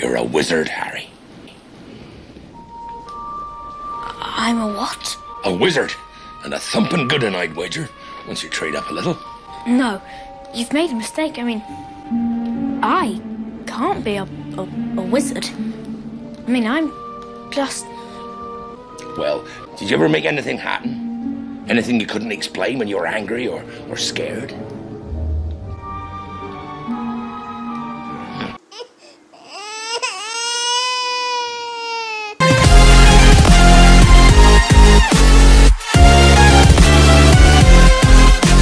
You're a wizard, Harry. I'm a what? A wizard. And a thumping good un, I'd wager, once you trade up a little. No, you've made a mistake. I mean, I can't be a wizard. I mean, I'm just... Well, did you ever make anything happen? Anything you couldn't explain when you were angry or scared?